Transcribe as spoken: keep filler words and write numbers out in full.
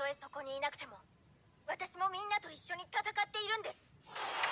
たとえそこにいなくても、私もみんなと一緒に戦っているんです。